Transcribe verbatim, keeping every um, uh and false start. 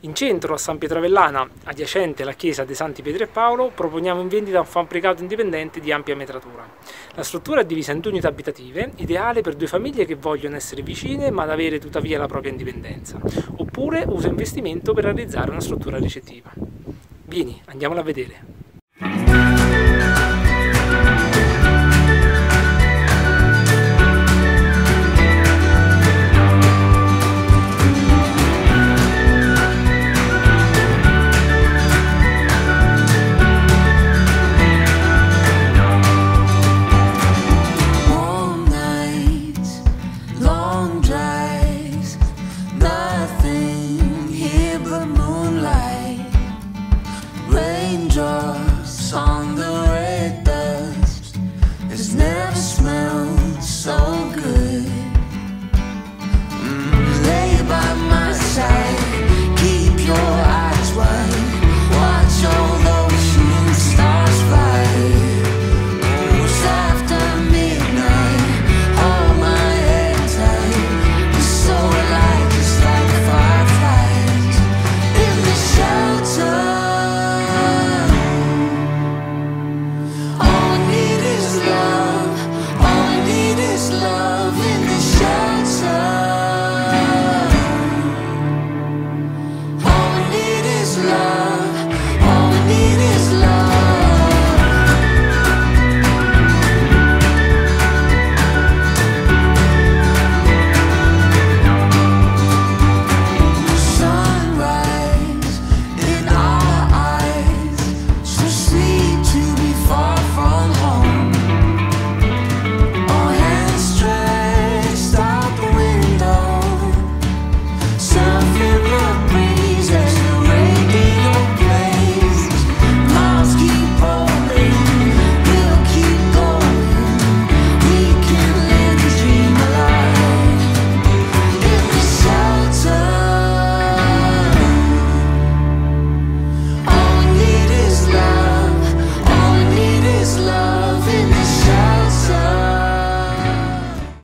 In centro a San Pietro Avellana, adiacente alla chiesa dei Santi Pietro e Paolo, proponiamo in vendita un fabbricato indipendente di ampia metratura. La struttura è divisa in due unità abitative, ideale per due famiglie che vogliono essere vicine ma ad avere tuttavia la propria indipendenza, oppure uso investimento per realizzare una struttura ricettiva. Vieni, andiamola a vedere!